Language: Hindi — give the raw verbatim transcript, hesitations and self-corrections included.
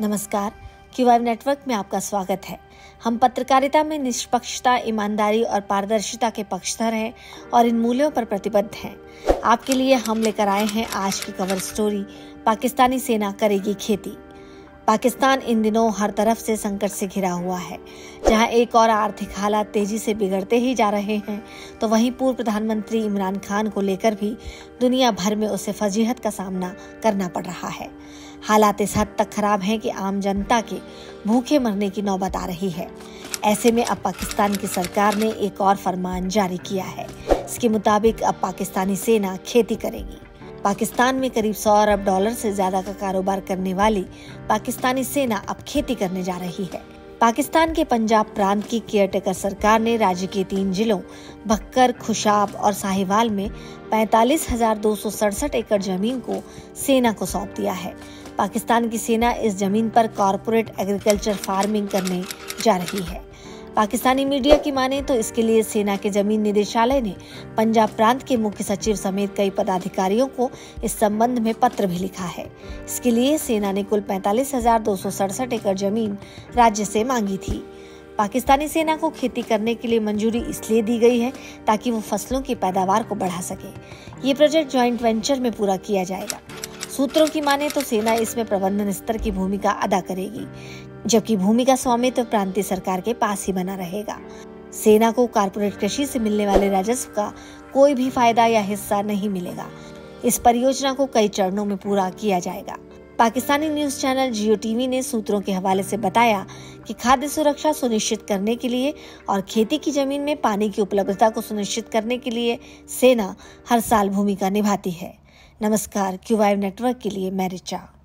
नमस्कार, क्यूवाइव नेटवर्क में आपका स्वागत है। हम पत्रकारिता में निष्पक्षता, ईमानदारी और पारदर्शिता के पक्षधर हैं और इन मूल्यों पर प्रतिबद्ध हैं। आपके लिए हम लेकर आए हैं आज की कवर स्टोरी, पाकिस्तानी सेना करेगी खेती। पाकिस्तान इन दिनों हर तरफ से संकट से घिरा हुआ है। जहां एक और आर्थिक हालात तेजी से बिगड़ते ही जा रहे हैं, तो वहीं पूर्व प्रधानमंत्री इमरान खान को लेकर भी दुनिया भर में उसे फजीहत का सामना करना पड़ रहा है। हालात इस हद तक खराब हैं कि आम जनता के भूखे मरने की नौबत आ रही है। ऐसे में अब पाकिस्तान की सरकार ने एक और फरमान जारी किया है। इसके मुताबिक अब पाकिस्तानी सेना खेती करेगी। पाकिस्तान में करीब सौ अरब डॉलर से ज्यादा का कारोबार करने वाली पाकिस्तानी सेना अब खेती करने जा रही है। पाकिस्तान के पंजाब प्रांत की केयरटेकर सरकार ने राज्य के तीन जिलों बक्कर, खुशाब और साहिवाल में पैंतालीस हजार दो सौ सड़सठ एकड़ जमीन को सेना को सौंप दिया है। पाकिस्तान की सेना इस जमीन पर कॉरपोरेट एग्रीकल्चर फार्मिंग करने जा रही है। पाकिस्तानी मीडिया की माने तो इसके लिए सेना के जमीन निदेशालय ने पंजाब प्रांत के मुख्य सचिव समेत कई पदाधिकारियों को इस संबंध में पत्र भी लिखा है। इसके लिए सेना ने कुल पैंतालीस हजार दो सौ सड़सठ एकड़ जमीन राज्य से मांगी थी। पाकिस्तानी सेना को खेती करने के लिए मंजूरी इसलिए दी गई है ताकि वो फसलों की पैदावार को बढ़ा सके। ये प्रोजेक्ट ज्वाइंट वेंचर में पूरा किया जाएगा। सूत्रों की माने तो सेना इसमें प्रबंधन स्तर की भूमिका अदा करेगी, जबकि भूमि का स्वामित्व तो प्रांतीय सरकार के पास ही बना रहेगा। सेना को कारपोरेट कृषि से मिलने वाले राजस्व का कोई भी फायदा या हिस्सा नहीं मिलेगा। इस परियोजना को कई चरणों में पूरा किया जाएगा। Pakistani news channel Geo TV ने सूत्रों के हवाले से बताया कि खाद्य सुरक्षा सुनिश्चित करने के लिए और खेती की जमीन में पानी की उपलब्धता को सुनिश्चित करने के लिए सेना हर साल भूमिका निभाती है। नमस्कार, क्यूवाइव नेटवर्क के लिए मैं रिचा।